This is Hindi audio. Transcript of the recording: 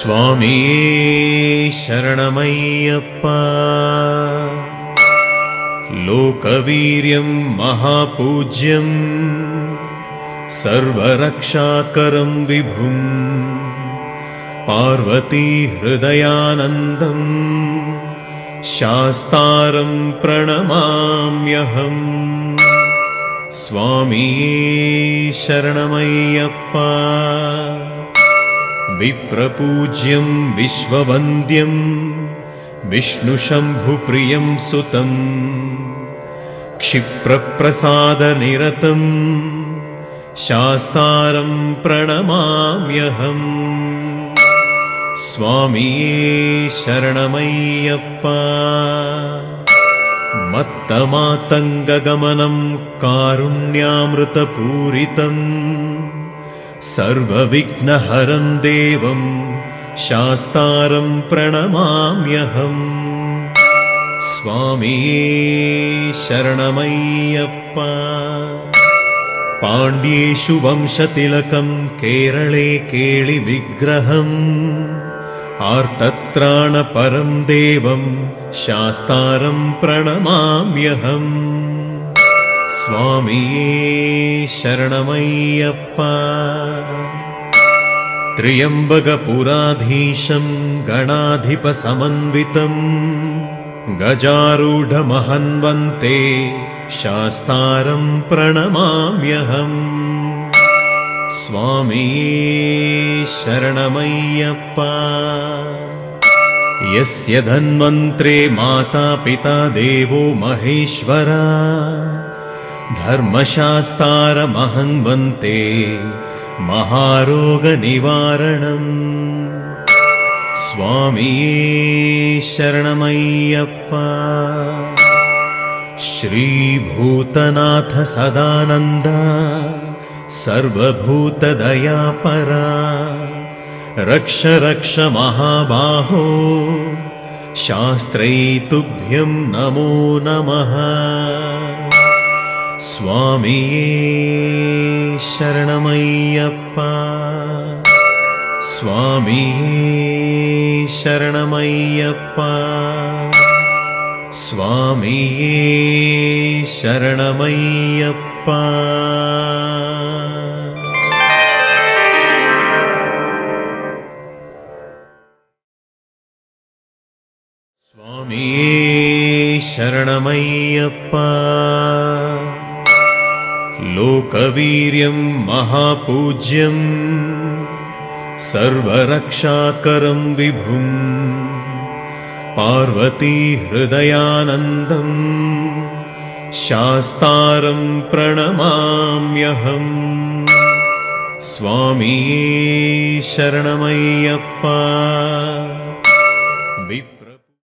स्वामी शरणमय्यप्पा लोकवीर्यं महापूज्यं सर्वरक्षाकरं विभुं पार्वती हृदयानन्दं शास्तारं प्रणमाम्यहम्। स्वामी शरणमय्यप्पा विप्रपूज्यं विश्ववन्द्यं विष्णुशम्भुप्रियं सुतं क्षिप्रप्रसादनिरतं शास्तारं प्रणमाम्यहम्। स्वामी शरणमय्यप्पा मत्तमातङ्गगमनं कारुण्यामृतपूरितम् सर्वविघ्नहरं देवं शास्तारं प्रणमाम्यहम्। स्वामी शरणमय्यप्पा पाण्ड्येषु वंशतिलकं केरळे केळिविग्रहम् आर्तत्राणपरं देवं शास्तारं प्रणमाम्यहम्। स्वामी शरणमय्यप्पा त्र्यम्बकपुराधीशं गणाधिपसमन्वितं गजारूढमहन्वन्ते शास्तारं प्रणमाम्यहम्। स्वामी शरणमय्यप्पा यस्य धन्वन्तरे माता पिता देवो महेश्वरा धर्मशास्तारमहं वन्दे महारोगनिवारणम्। स्वामी शरणमय्यप्पा श्रीभूतनाथ सदानन्दा सर्वभूतदयापरा रक्ष रक्ष महाबाहो शास्त्रै तुभ्यं नमो नमः। स्वामी शरणमय्यप्पा स्वामी शरणमय्यप्पा स्वामी शरणमय्यप्पा। स्वामी शरणमय्यप्पा लोकवीर्यं महापूज्यं सर्वरक्षाकरं विभुं पार्वती हृदयानन्दं शास्तारं प्रणमाम्यहम्। स्वामी शरणमय्यप्पा